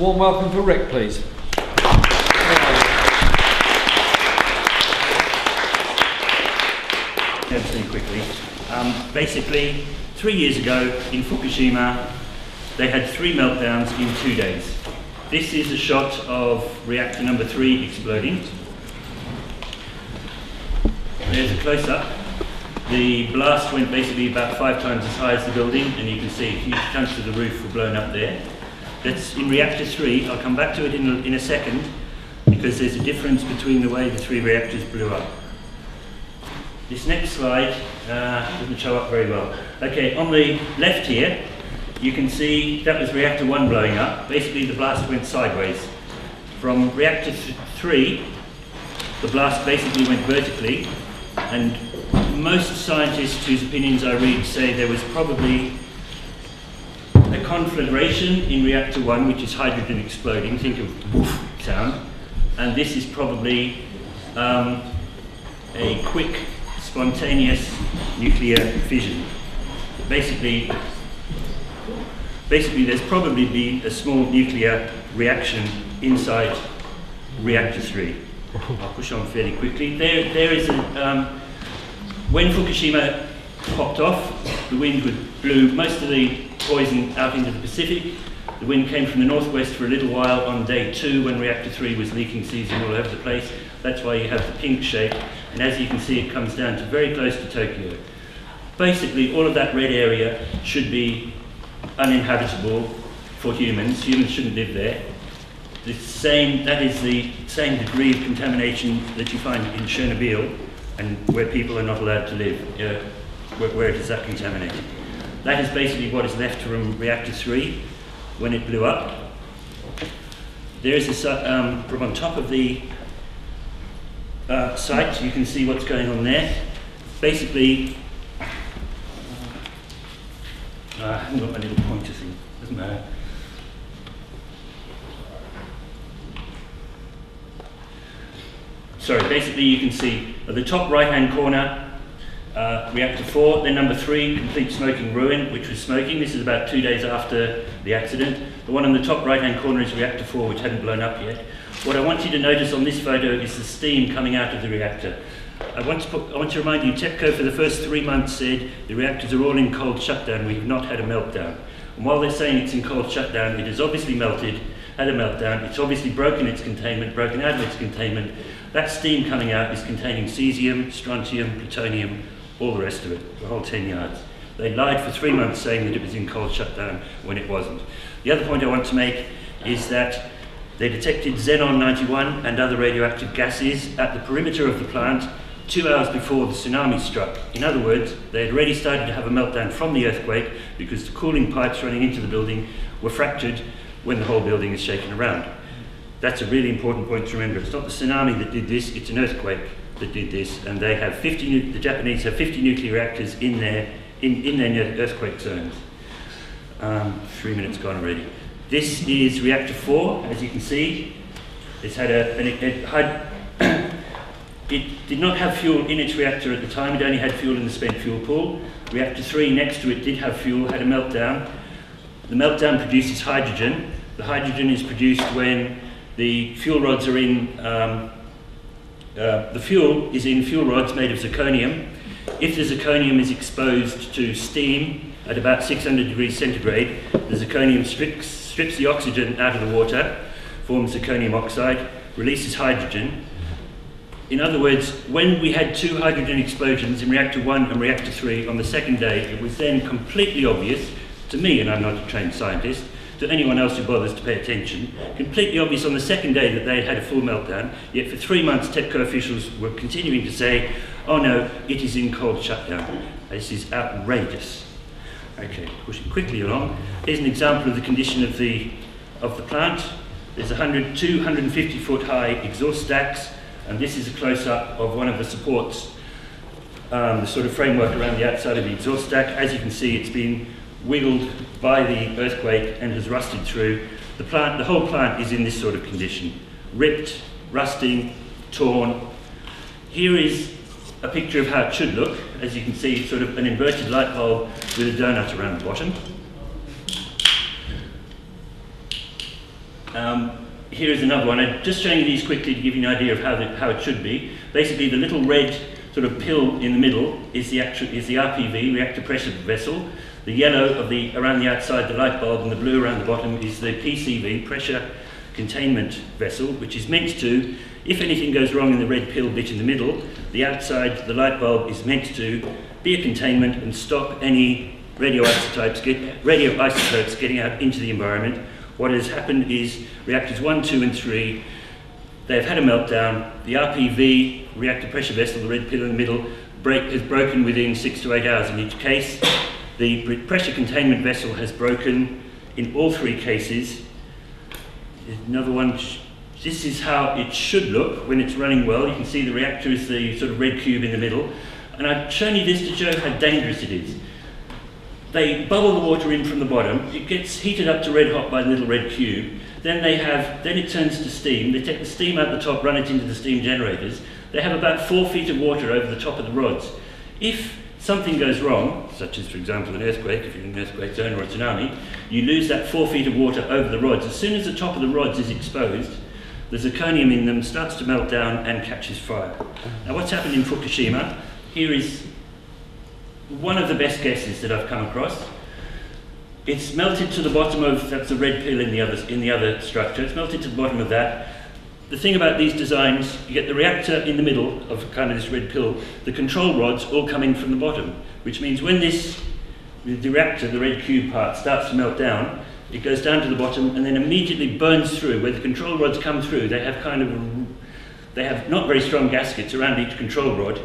warm welcome for Rik, please. Quickly. Basically, 3 years ago in Fukushima, they had 3 meltdowns in 2 days. This is a shot of reactor number 3 exploding. There's a close-up. The blast went basically about 5 times as high as the building, and you can see huge chunks of the roof were blown up there. That's in reactor 3. I'll come back to it in a second, because there's a difference between the way the 3 reactors blew up. This next slide doesn't show up very well. Okay, on the left here, you can see that was reactor 1 blowing up. Basically, the blast went sideways. From reactor 3, the blast basically went vertically, and most scientists whose opinions I read say there was probably a conflagration in reactor 1, which is hydrogen exploding, think of woof sound, and this is probably a quick spontaneous nuclear fission. Basically there's probably been a small nuclear reaction inside reactor 3. I'll push on fairly quickly. There is a, when Fukushima popped off, the wind blew most of the poison out into the Pacific. The wind came from the northwest for a little while on day 2 when reactor 3 was leaking cesium all over the place. That's why you have the pink shape. And as you can see, it comes down to very close to Tokyo. Basically, all of that red area should be uninhabitable for humans. Humans shouldn't live there. That is the same degree of contamination that you find in Chernobyl, and where people are not allowed to live, where it is that contaminated. That is basically what is left from reactor 3 when it blew up. There is a, from on top of the site, you can see what's going on there. Basically, I haven't got my little pointer thing, doesn't matter. Sorry, basically you can see at the top right-hand corner, reactor 4, then number 3, complete smoking ruin, which was smoking. This is about 2 days after the accident. The one on the top right-hand corner is reactor 4, which hadn't blown up yet. What I want you to notice on this photo is the steam coming out of the reactor. I want to remind you, TEPCO for the first 3 months said the reactors are all in cold shutdown, we've not had a meltdown. And while they're saying it's in cold shutdown, it has obviously melted, had a meltdown, it's obviously broken its containment, broken out of its containment. That steam coming out is containing cesium, strontium, plutonium, all the rest of it, the whole 10 yards. They lied for 3 months saying that it was in cold shutdown when it wasn't. The other point I want to make is that they detected Xenon 91 and other radioactive gases at the perimeter of the plant 2 hours before the tsunami struck. In other words, they had already started to have a meltdown from the earthquake because the cooling pipes running into the building were fractured when the whole building is shaken around. That's a really important point to remember. It's not the tsunami that did this, it's an earthquake that did this, and they have the Japanese have 50 nuclear reactors in their earthquake zones. 3 minutes gone already. This is reactor 4, as you can see. It's had it did not have fuel in its reactor at the time, it only had fuel in the spent fuel pool. Reactor 3 next to it did have fuel, had a meltdown. The meltdown produces hydrogen. The hydrogen is produced when the fuel rods are in, the fuel is in fuel rods made of zirconium. If the zirconium is exposed to steam at about 600 degrees centigrade, the zirconium strips the oxygen out of the water, forms zirconium oxide, releases hydrogen. In other words, when we had 2 hydrogen explosions in reactor 1 and reactor 3 on the second day, it was then completely obvious to me, and I'm not a trained scientist, to anyone else who bothers to pay attention, completely obvious on the second day that they had a full meltdown, yet for 3 months TEPCO officials were continuing to say, oh no, it is in cold shutdown. This is outrageous. Okay, pushing quickly along. Here's an example of the condition of the plant. There's 250-foot high exhaust stacks, and this is a close-up of one of the supports, the sort of framework around the outside of the exhaust stack. As you can see, it's been wiggled by the earthquake and has rusted through. The whole plant is in this sort of condition. Ripped, rusting, torn. Here is a picture of how it should look. As you can see, sort of an inverted light bulb with a donut around the bottom. Here is another one. I'm just showing you these quickly to give you an idea of how it should be. Basically, the little red sort of pill in the middle is the actual, is the RPV, reactor pressure vessel. The yellow of the, around the outside, the light bulb, and the blue around the bottom is the PCV, pressure containment vessel, which is meant to, if anything goes wrong in the red pill bit in the middle, the outside, the light bulb, is meant to be a containment and stop any radioisotopes getting out into the environment. What has happened is reactors 1, 2, and 3, they've had a meltdown. The RPV, reactor pressure vessel, the red pill in the middle, has broken within 6 to 8 hours in each case. The pressure containment vessel has broken in all three cases. Another one, this is how it should look when it's running well. You can see the reactor is the sort of red cube in the middle. And I've shown you this to show how dangerous it is. They bubble the water in from the bottom. It gets heated up to red hot by the little red cube. Then they have, then it turns to steam. They take the steam out the top, run it into the steam generators. They have about 4 feet of water over the top of the rods. If something goes wrong, such as, for example, an earthquake, if you're in an earthquake zone, or a tsunami, you lose that 4 feet of water over the rods. As soon as the top of the rods is exposed, the zirconium in them starts to melt down and catches fire. Now, what's happened in Fukushima, here is one of the best guesses that I've come across. It's melted to the bottom of, that's the red pill in the other structure, it's melted to the bottom of that. The thing about these designs, you get the reactor in the middle of kind of this red pill, the control rods all coming from the bottom, which means when this, the reactor, the red cube part, starts to melt down, it goes down to the bottom and then immediately burns through. Where the control rods come through, they have kind of, they have not very strong gaskets around each control rod.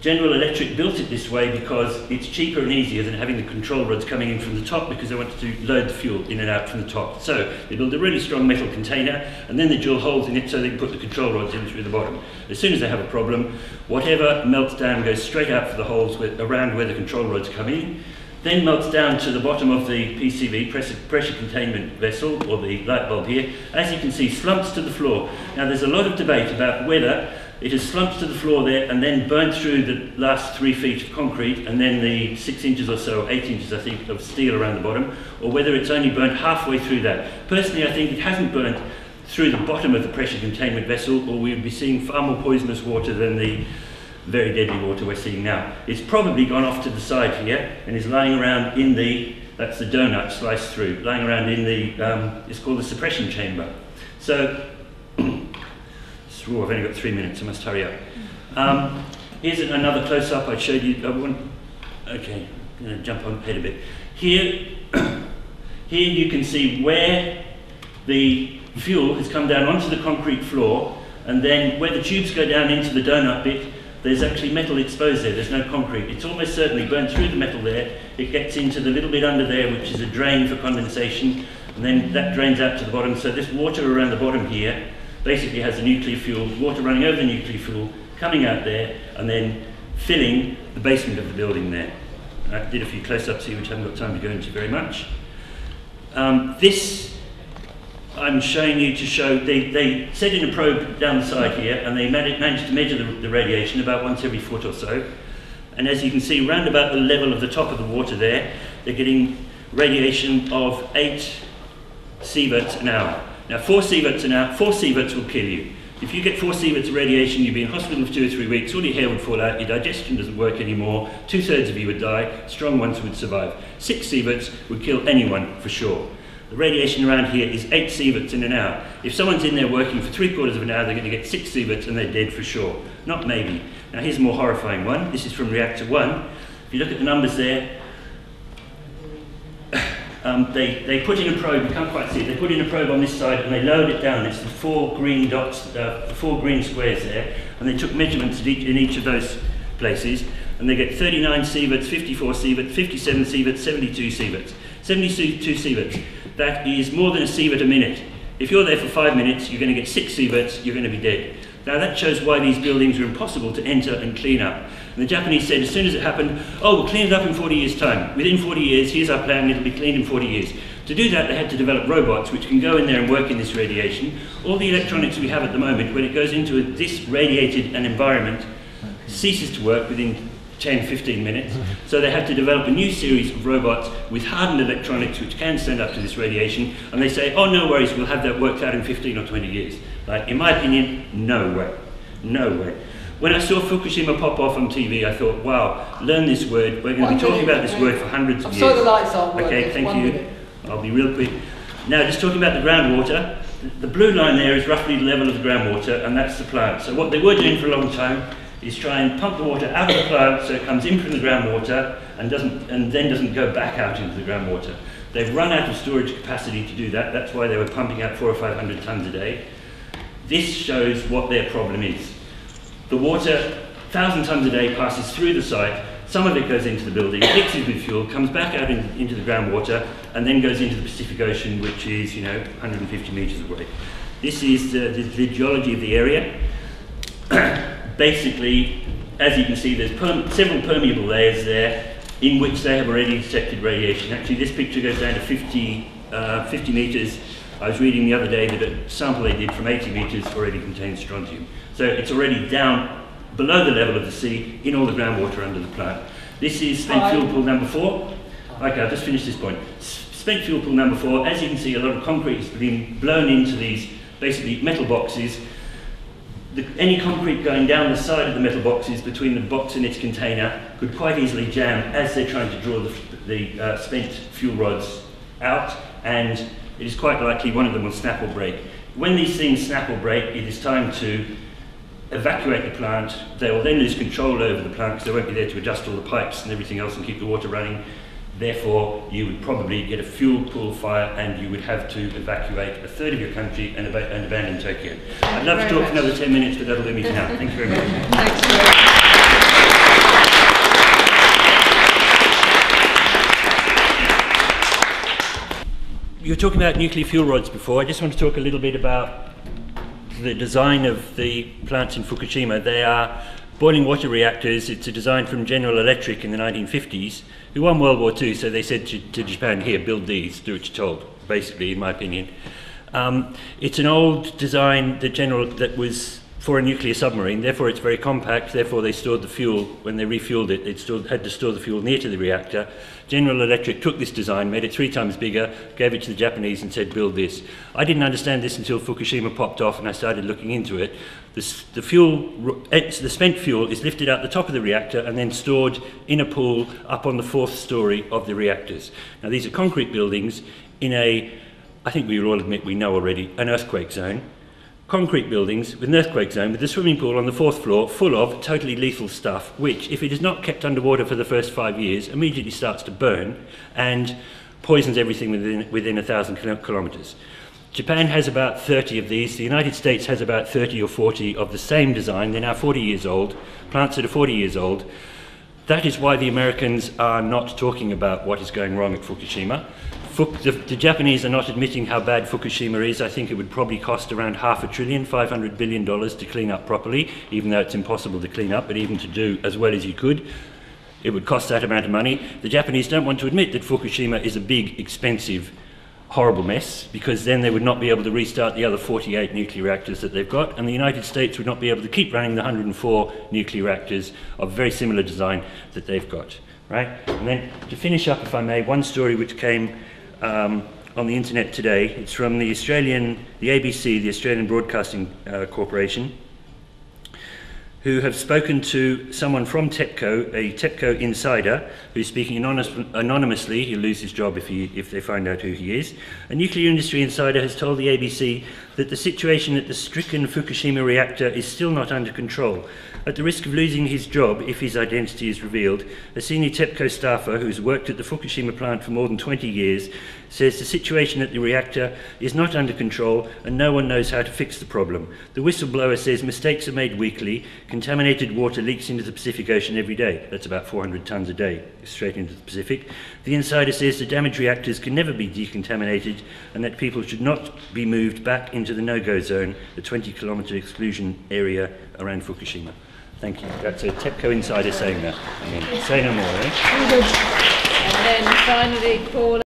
General Electric built it this way because it's cheaper and easier than having the control rods coming in from the top, because they wanted to load the fuel in and out from the top. So they built a really strong metal container and then they drill holes in it so they can put the control rods in through the bottom. As soon as they have a problem, whatever melts down goes straight out for the holes around where the control rods come in, then melts down to the bottom of the PCV, pressure containment vessel, or the light bulb here. As you can see, slumps to the floor. Now there's a lot of debate about whether it has slumped to the floor there and then burned through the last 3 feet of concrete and then the 6 inches or so, 8 inches I think, of steel around the bottom, or whether it's only burnt halfway through that. Personally, I think it hasn't burnt through the bottom of the pressure containment vessel, or we would be seeing far more poisonous water than the very deadly water we're seeing now. It's probably gone off to the side here and is lying around in the, that's the donut sliced through, lying around in the, it's called the suppression chamber. So, oh, I've only got 3 minutes, I must hurry up. Here's another close-up I showed you. Okay, I'm going to jump on ahead a bit. Here you can see where the fuel has come down onto the concrete floor, and then where the tubes go down into the donut bit, there's actually metal exposed there, there's no concrete. It's almost certainly burnt through the metal there. It gets into the little bit under there, which is a drain for condensation, and then that drains out to the bottom. So this water around the bottom here basically has the nuclear fuel, water running over the nuclear fuel, coming out there and then filling the basement of the building there. I did a few close-ups here which I haven't got time to go into very much. This I'm showing you to show, they set in a probe down the side here and they managed to measure the radiation about once every foot or so. And as you can see, round about the level of the top of the water there, they're getting radiation of 8 sieverts an hour. Now 4 sieverts an hour, 4 sieverts will kill you. If you get 4 sieverts of radiation, you'd be in hospital for 2 or 3 weeks, all your hair would fall out, your digestion doesn't work anymore, 2/3 of you would die, strong ones would survive. 6 sieverts would kill anyone for sure. The radiation around here is 8 sieverts in an hour. If someone's in there working for 3/4 of an hour, they're going to get 6 sieverts and they're dead for sure. Not maybe. Now here's a more horrifying one. This is from reactor 1. If you look at the numbers there, they put in a probe, you can't quite see it, they put in a probe on this side and they lowered it down. It's the 4 green dots, the 4 green squares there, and they took measurements at in each of those places, and they get 39 sieverts, 54 sieverts, 57 sieverts, 72 sieverts. 72 sieverts, that is more than a sievert a minute. If you're there for 5 minutes, you're going to get 6 sieverts, you're going to be dead. Now that shows why these buildings are impossible to enter and clean up. And the Japanese said as soon as it happened, oh, we'll clean it up in 40 years' time. Within 40 years, here's our plan, it'll be cleaned in 40 years. To do that, they had to develop robots which can go in there and work in this radiation. All the electronics we have at the moment, when it goes into this radiated environment, ceases to work within 10, 15 minutes. So they have to develop a new series of robots with hardened electronics which can stand up to this radiation, and they say, oh, no worries, we'll have that worked out in 15 or 20 years. Like, in my opinion, no way. No way. When I saw Fukushima pop off on TV, I thought, wow, learn this word. We're going to be talking about this word for hundreds of years. I saw the lights on. Okay, thank you. I'll be real quick. Now, just talking about the groundwater. The blue line there is roughly the level of the groundwater, and that's the plant. So what they were doing for a long time is try and pump the water out of the plant so it comes in from the groundwater and then doesn't go back out into the groundwater. They've run out of storage capacity to do that. That's why they were pumping out 400 or 500 tons a day. This shows what their problem is. The water, 1,000 tons a day, passes through the site. Some of it goes into the building, mixes with fuel, comes back out into the groundwater, and then goes into the Pacific Ocean, which is, you know, 150 meters away. This is the geology of the area. Basically, as you can see, there's several permeable layers there in which they have already detected radiation. Actually, this picture goes down to 50 meters. I was reading the other day that a sample they did from 80 meters already contains strontium. So it's already down below the level of the sea in all the groundwater under the plant. This is spent fuel pool number 4. Okay, I'll just finish this point. Spent fuel pool number 4, as you can see, a lot of concrete has been blown into these basically metal boxes. Any concrete going down the side of the metal boxes between the box and its container could quite easily jam as they're trying to draw the spent fuel rods out, and it is quite likely one of them will snap or break. When these things snap or break, it is time to evacuate the plant. They will then lose control over the plant because they won't be there to adjust all the pipes and everything else and keep the water running. Therefore, you would probably get a fuel pool fire and you would have to evacuate a third of your country and abandon Tokyo. I'd love to talk for another 10 minutes, but that'll do me for now. Thank you very much. Thanks, Rik. You were talking about nuclear fuel rods before. I just want to talk a little bit about the design of the plants in Fukushima. They are boiling water reactors. It's a design from General Electric in the 1950s, who won World War II, so they said to Japan, here, build these, do what you're told, basically, in my opinion. It's an old design that was for a nuclear submarine, therefore it's very compact, therefore they stored the fuel. When they refueled it, they had to store the fuel near to the reactor. General Electric took this design, made it 3 times bigger, gave it to the Japanese and said, build this. I didn't understand this until Fukushima popped off and I started looking into it. The spent fuel is lifted out the top of the reactor and then stored in a pool up on the 4th story of the reactors. Now, these are concrete buildings in a, I think we will all admit we know already, an earthquake zone. Concrete buildings with an earthquake zone with a swimming pool on the 4th floor full of totally lethal stuff, which, if it is not kept underwater for the first 5 years, immediately starts to burn and poisons everything within 1,000 kilometers. Japan has about 30 of these. The United States has about 30 or 40 of the same design. They're now 40 years old, plants that are 40 years old. That is why the Americans are not talking about what is going wrong at Fukushima. The Japanese are not admitting how bad Fukushima is. I think it would probably cost around $500 billion, $500 billion to clean up properly, even though it's impossible to clean up, but even to do as well as you could, it would cost that amount of money. The Japanese don't want to admit that Fukushima is a big, expensive, horrible mess, because then they would not be able to restart the other 48 nuclear reactors that they've got, and the United States would not be able to keep running the 104 nuclear reactors of very similar design that they've got. Right? And then, to finish up, if I may, one story which came on the internet today. It's from the ABC, the Australian Broadcasting Corporation, who have spoken to someone from TEPCO, a TEPCO insider, who's speaking anonymously. He'll lose his job if they find out who he is. A nuclear industry insider has told the ABC that the situation at the stricken Fukushima reactor is still not under control. At the risk of losing his job if his identity is revealed, a senior TEPCO staffer who's worked at the Fukushima plant for more than 20 years says the situation at the reactor is not under control and no one knows how to fix the problem. The whistleblower says mistakes are made weekly. Contaminated water leaks into the Pacific Ocean every day. That's about 400 tons a day, straight into the Pacific. The insider says the damaged reactors can never be decontaminated and that people should not be moved back into the no-go zone, the 20-kilometre exclusion area around Fukushima. Thank you. That's a TEPCO insider saying that. I mean, say no more, eh? And then finally, Paula.